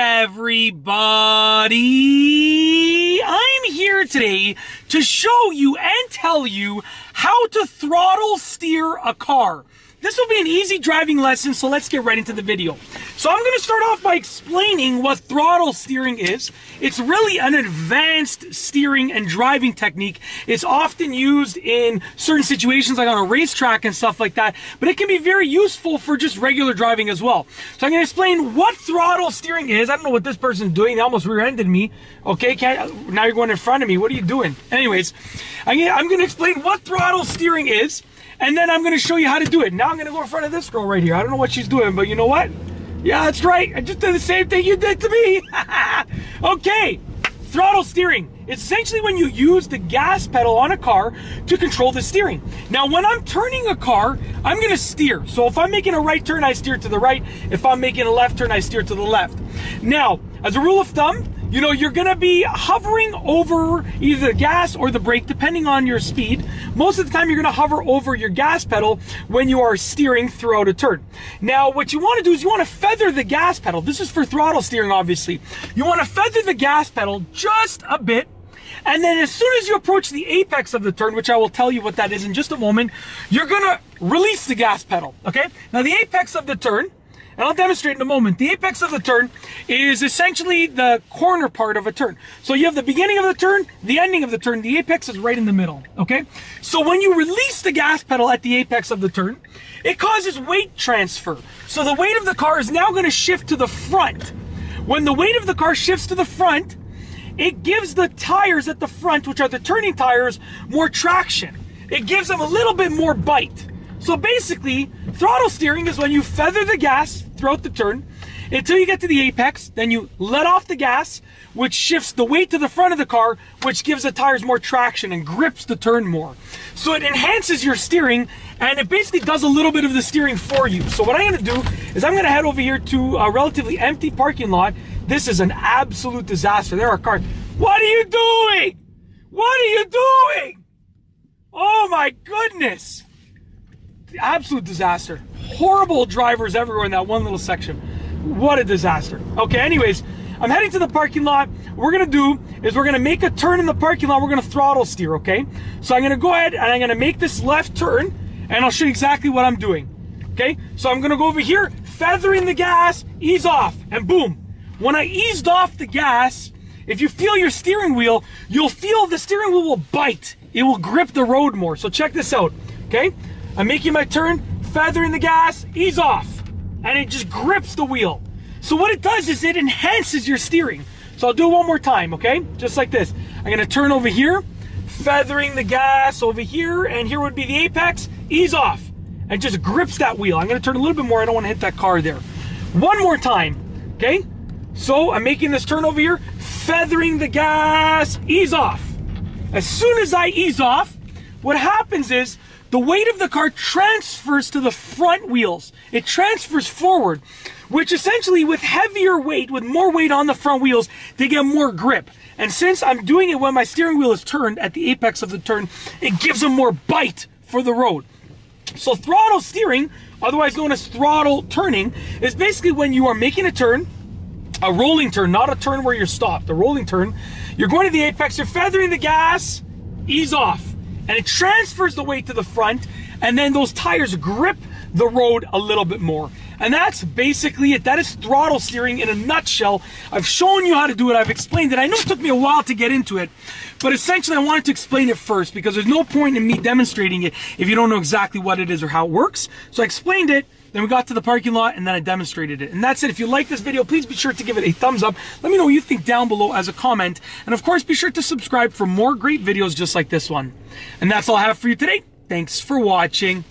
Everybody, I'm here today to show you and tell you how to throttle steer a car. This will be an easy driving lesson, so let's get right into the video. So I'm going to start off by explaining what throttle steering is. It's really an advanced steering and driving technique. It's often used in certain situations like on a racetrack and stuff like that, but it can be very useful for just regular driving as well. So I'm going to explain what throttle steering is. I don't know what this person's doing. They almost rear-ended me. Okay, now you're going in front of me. What are you doing? Anyways, I'm going to explain what throttle steering is, and then I'm going to show you how to do it. Now I'm going to go in front of this girl right here. I don't know what she's doing, but you know what? Yeah, that's right. I just did the same thing you did to me. Okay, throttle steering. It's essentially when you use the gas pedal on a car to control the steering. Now, when I'm turning a car, I'm going to steer. So if I'm making a right turn, I steer to the right. If I'm making a left turn, I steer to the left. Now, as a rule of thumb, you know, you're going to be hovering over either the gas or the brake, depending on your speed. Most of the time, you're going to hover over your gas pedal when you are steering throughout a turn. Now, what you want to do is you want to feather the gas pedal. This is for throttle steering, obviously. You want to feather the gas pedal just a bit. And then as soon as you approach the apex of the turn, which I will tell you what that is in just a moment, you're going to release the gas pedal. Okay? Now, the apex of the turn, and I'll demonstrate in a moment. The apex of the turn is essentially the corner part of a turn. So you have the beginning of the turn, the ending of the turn. The apex is right in the middle, okay? So when you release the gas pedal at the apex of the turn, it causes weight transfer. So the weight of the car is now going to shift to the front. When the weight of the car shifts to the front, it gives the tires at the front, which are the turning tires, more traction. It gives them a little bit more bite. So basically, throttle steering is when you feather the gas throughout the turn until you get to the apex, then you let off the gas, which shifts the weight to the front of the car, which gives the tires more traction and grips the turn more. So it enhances your steering, and it basically does a little bit of the steering for you. So what I'm going to do is I'm going to head over here to a relatively empty parking lot. This is an absolute disaster. There are cars. What are you doing? What are you doing? Oh my goodness. Absolute disaster. Horrible drivers everywhere in that one little section. What a disaster. Okay, anyways, I'm heading to the parking lot. What we're going to do is we're going to make a turn in the parking lot. We're going to throttle steer, okay? So I'm going to go ahead and I'm going to make this left turn, and I'll show you exactly what I'm doing. Okay, so I'm going to go over here, feathering the gas, ease off, and boom. When I eased off the gas, if you feel your steering wheel, you'll feel the steering wheel will bite. It will grip the road more. So check this out, okay? I'm making my turn, feathering the gas, ease off, and it just grips the wheel. So what it does is it enhances your steering. So I'll do it one more time, okay? Just like this. I'm going to turn over here, feathering the gas over here, and here would be the apex, ease off, and just grips that wheel. I'm going to turn a little bit more. I don't want to hit that car there. One more time, okay? So I'm making this turn over here, feathering the gas, ease off. As soon as I ease off, what happens is the weight of the car transfers to the front wheels. It transfers forward, which essentially with heavier weight, with more weight on the front wheels, they get more grip. And since I'm doing it when my steering wheel is turned at the apex of the turn, it gives them more bite for the road. So throttle steering, otherwise known as throttle turning, is basically when you are making a turn, a rolling turn, not a turn where you're stopped, a rolling turn. You're going to the apex, you're feathering the gas, ease off. And it transfers the weight to the front, and then those tires grip the road a little bit more. And that's basically it. That is throttle steering in a nutshell. I've shown you how to do it. I've explained it. I know it took me a while to get into it, but essentially I wanted to explain it first because there's no point in me demonstrating it if you don't know exactly what it is or how it works. So I explained it. Then we got to the parking lot, and then I demonstrated it. And that's it. If you like this video, please be sure to give it a thumbs up. Let me know what you think down below as a comment. And of course, be sure to subscribe for more great videos just like this one. And that's all I have for you today. Thanks for watching.